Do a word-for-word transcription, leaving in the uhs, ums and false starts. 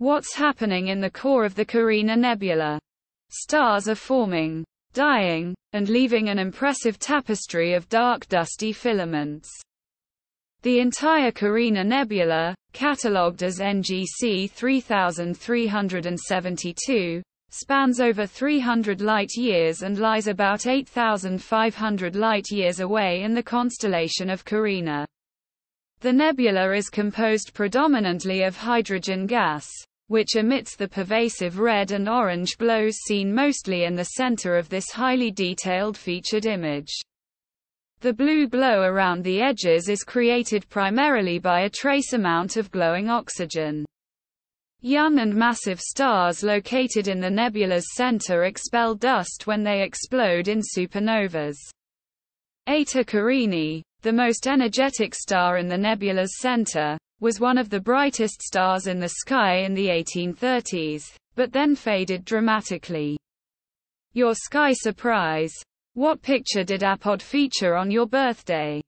What's happening in the core of the Carina Nebula? Stars are forming, dying, and leaving an impressive tapestry of dark dusty filaments. The entire Carina Nebula, catalogued as N G C three thousand three hundred seventy-two, spans over three hundred light-years and lies about eight thousand five hundred light-years away in the constellation of Carina. The nebula is composed predominantly of hydrogen gas, which emits the pervasive red and orange glows seen mostly in the center of this highly detailed featured image. The blue glow around the edges is created primarily by a trace amount of glowing oxygen. Young and massive stars located in the nebula's center expel dust when they explode in supernovas. Eta Carinae, the most energetic star in the nebula's center, was one of the brightest stars in the sky in the eighteen thirties, but then faded dramatically. Your sky surprise. What picture did A P O D feature on your birthday?